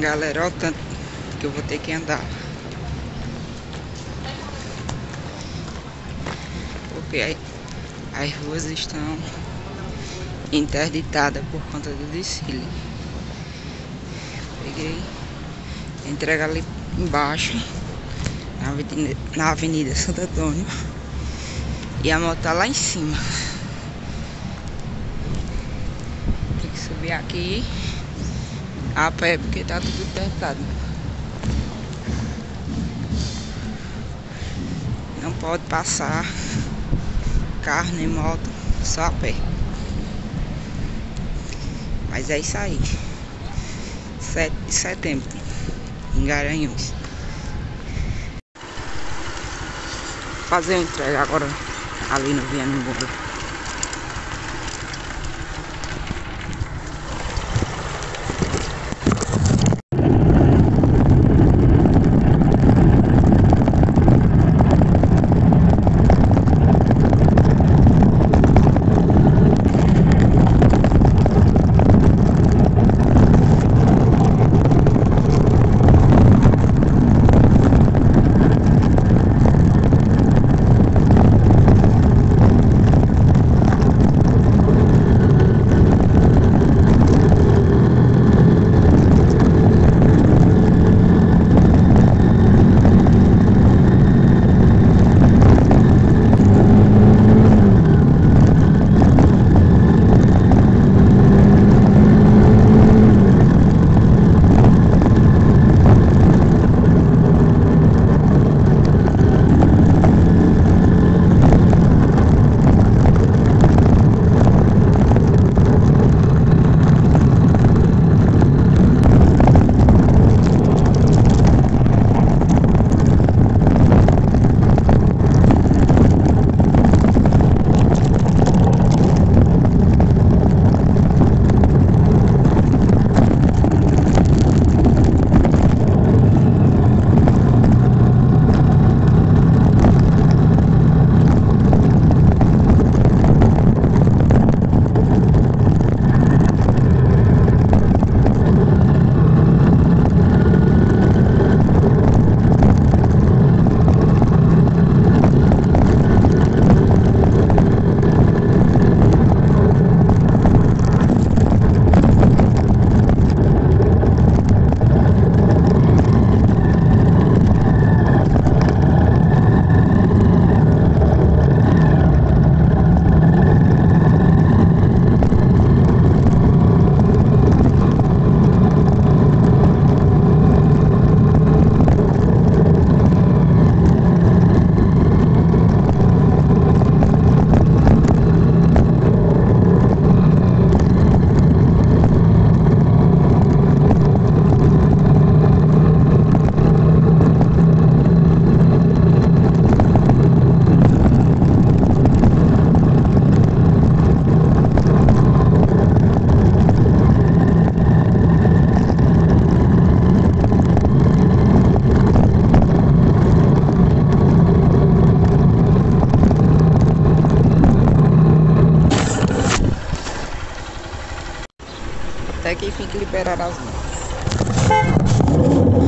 Galera, olha o tanto que eu vou ter que andar, porque as ruas estão interditadas por conta do desfile. Peguei entrega ali embaixo na Avenida Santo Antônio e a moto tá lá em cima. Tem que subir aqui a pé porque tá tudo apertado. Não pode passar carro nem moto, só a pé. Mas é isso aí. 7 de setembro em Garanhuns. Fazer a entrega agora ali no Viano Mundo. Até que liberar as mãos.